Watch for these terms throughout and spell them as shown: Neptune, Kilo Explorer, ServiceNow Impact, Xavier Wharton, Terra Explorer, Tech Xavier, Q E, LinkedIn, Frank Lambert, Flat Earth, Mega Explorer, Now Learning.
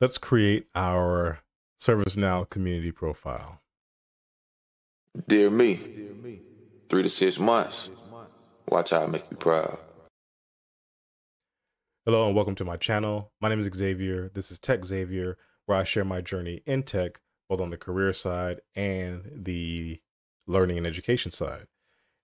Let's create our ServiceNow community profile. Dear me, 3 to 6 months. Watch how I make you proud. Hello and welcome to my channel. My name is Xavier. This is Tech Xavier, where I share my journey in tech, both on the career side and the learning and education side.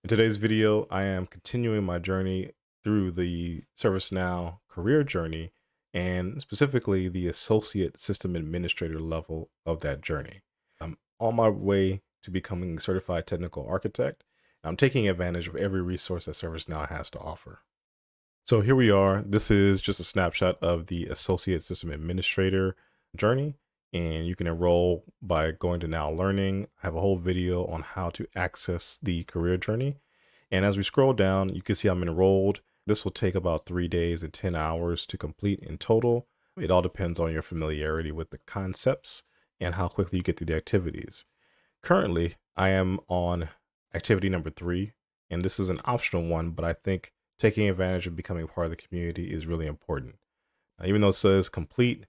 In today's video, I am continuing my journey through the ServiceNow career journey, and specifically the associate system administrator level of that journey. I'm on my way to becoming a certified technical architect. I'm taking advantage of every resource that ServiceNow has to offer. So here we are. This is just a snapshot of the associate system administrator journey, and you can enroll by going to Now Learning. I have a whole video on how to access the career journey. And as we scroll down, you can see I'm enrolled. This will take about 3 days and 10 hours to complete in total. It all depends on your familiarity with the concepts and how quickly you get through the activities. Currently, I am on activity number 3, and this is an optional one, but I think taking advantage of becoming part of the community is really important. Even though it says complete,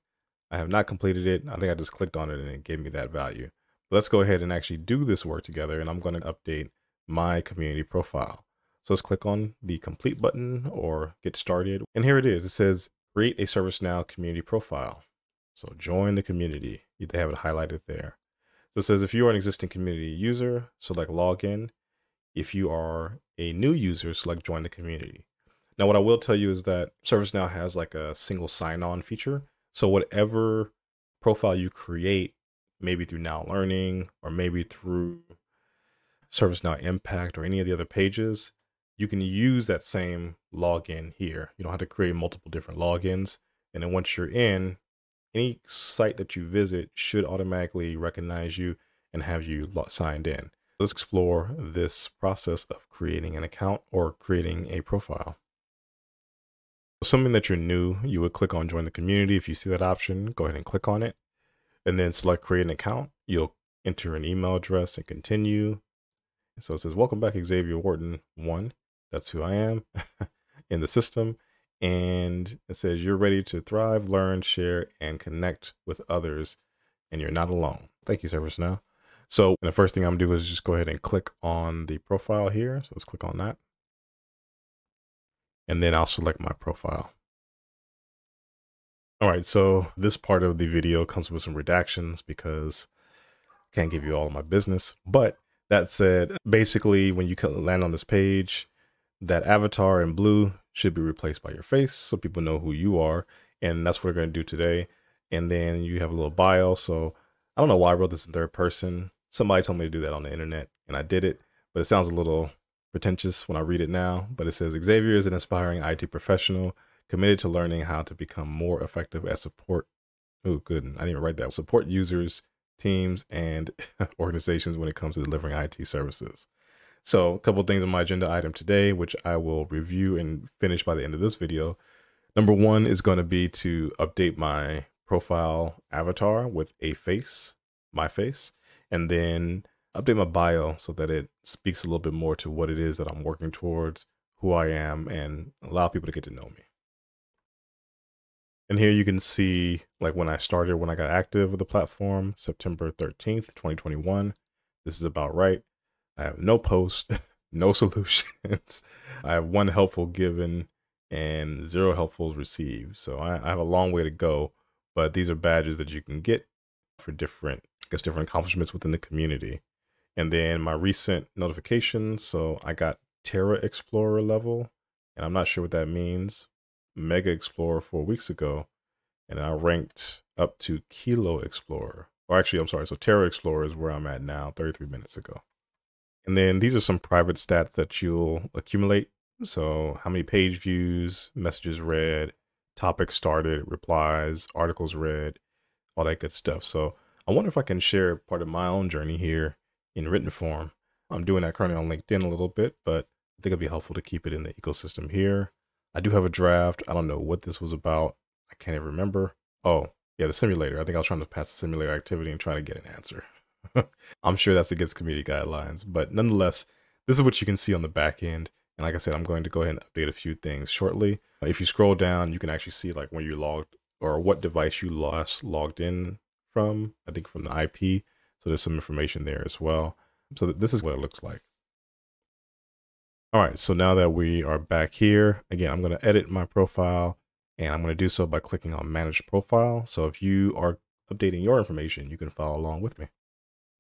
I have not completed it. I think I just clicked on it and it gave me that value. But let's go ahead and actually do this work together, and I'm going to update my community profile. So let's click on the complete button or get started. And here it is. It says create a ServiceNow community profile. So join the community. They have it highlighted there. So it says if you are an existing community user, select login. If you are a new user, select join the community. Now, what I will tell you is that ServiceNow has like a single sign-on feature. So whatever profile you create, maybe through Now Learning or maybe through ServiceNow Impact or any of the other pages, you can use that same login here. You don't have to create multiple different logins. And then once you're in, any site that you visit should automatically recognize you and have you signed in. Let's explore this process of creating an account or creating a profile. Assuming that you're new, you would click on join the community. If you see that option, go ahead and click on it and then select create an account. You'll enter an email address and continue. So it says, welcome back, Xavier Wharton 1. That's who I am in the system. And it says you're ready to thrive, learn, share, and connect with others. And you're not alone. Thank you, ServiceNow. So the first thing I'm doing is just go ahead and click on the profile here. So let's click on that. And then I'll select my profile. All right, so this part of the video comes with some redactions because I can't give you all of my business. But that said, basically, when you land on this page, that avatar in blue should be replaced by your face so people know who you are. And that's what we're going to do today. And then you have a little bio. So I don't know why I wrote this in third person. Somebody told me to do that on the internet and I did it, but it sounds a little pretentious when I read it now. But it says Xavier is an aspiring IT professional committed to learning how to become more effective at support. Oh, good. I didn't even write that. Support users, teams, and organizations when it comes to delivering IT services. So a couple of things on my agenda item today, which I will review and finish by the end of this video. Number one is going to be to update my profile avatar with a face, my face, and then update my bio so that it speaks a little bit more to what it is that I'm working towards, who I am, and allow people to get to know me. And here you can see like when I started, when I got active with the platform, September 13th, 2021. This is about right. I have no post, no solutions. I have 1 helpful given and 0 helpfuls received. So I have a long way to go, but these are badges that you can get for different, I guess, different accomplishments within the community. And then my recent notifications. So I got Terra Explorer level, and I'm not sure what that means. Mega Explorer 4 weeks ago, and I ranked up to Kilo Explorer. Or actually, I'm sorry. So Terra Explorer is where I'm at now, 33 minutes ago. And then these are some private stats that you'll accumulate. So how many page views, messages read, topics started, replies, articles read, all that good stuff. So I wonder if I can share part of my own journey here in written form. I'm doing that currently on LinkedIn a little bit, but I think it'd be helpful to keep it in the ecosystem here. I do have a draft. I don't know what this was about. I can't even remember. Oh, yeah, the simulator. I think I was trying to pass the simulator activity and trying to get an answer. I'm sure that's against community guidelines, but nonetheless, this is what you can see on the back end. And like I said, I'm going to go ahead and update a few things shortly. If you scroll down, you can actually see like when you logged or what device you logged in from, I think from the IP. So there's some information there as well. So this is what it looks like. All right, so now that we are back here, again, I'm gonna edit my profile, and I'm gonna do so by clicking on Manage Profile. So if you are updating your information, you can follow along with me.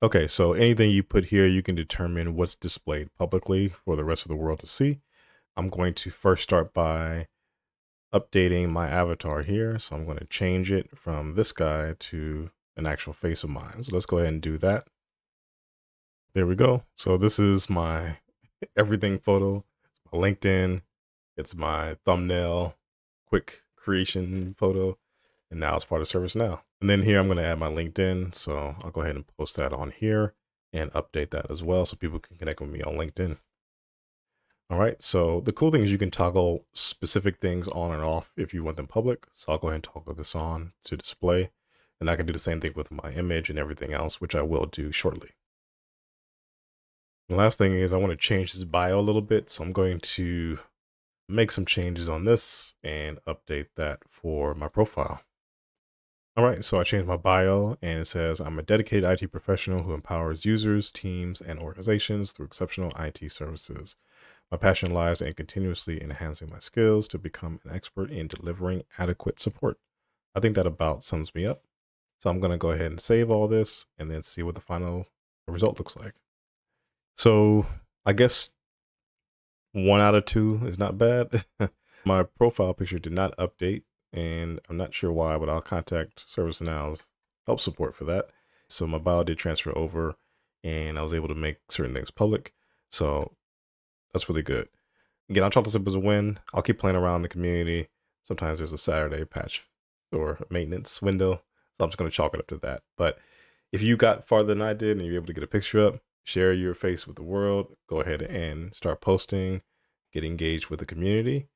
Okay, so anything you put here, you can determine what's displayed publicly for the rest of the world to see. I'm going to first start by updating my avatar here. So I'm gonna change it from this guy to an actual face of mine. So let's go ahead and do that. There we go. So this is my everything photo, my LinkedIn, it's my thumbnail, quick creation photo, and now it's part of ServiceNow. And then here I'm going to add my LinkedIn, so I'll go ahead and post that on here and update that as well so people can connect with me on LinkedIn. All right, so the cool thing is you can toggle specific things on and off if you want them public. So I'll go ahead and toggle this on to display, and I can do the same thing with my image and everything else, which I will do shortly. The last thing is I want to change this bio a little bit. So I'm going to make some changes on this and update that for my profile. All right, so I changed my bio and it says, I'm a dedicated IT professional who empowers users, teams, and organizations through exceptional IT services. My passion lies in continuously enhancing my skills to become an expert in delivering adequate support. I think that about sums me up. So I'm going to go ahead and save all this and then see what the final result looks like. So I guess 1 out of 2 is not bad. My profile picture did not update, and I'm not sure why, but I'll contact ServiceNow's help support for that. So my bio did transfer over, and I was able to make certain things public. So that's really good. Again, I'll chalk this up as a win. I'll keep playing around in the community. Sometimes there's a Saturday patch or maintenance window, so I'm just going to chalk it up to that. But if you got farther than I did and you're able to get a picture up, share your face with the world, go ahead and start posting, get engaged with the community.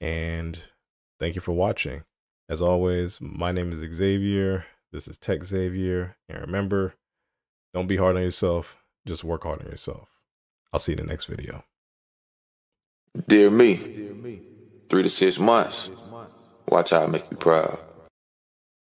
And thank you for watching. As always, my name is Xavier. This is Tech Xavier. And remember, don't be hard on yourself. Just work hard on yourself. I'll see you in the next video. Dear me, 3 to 6 months. Watch how I make you proud.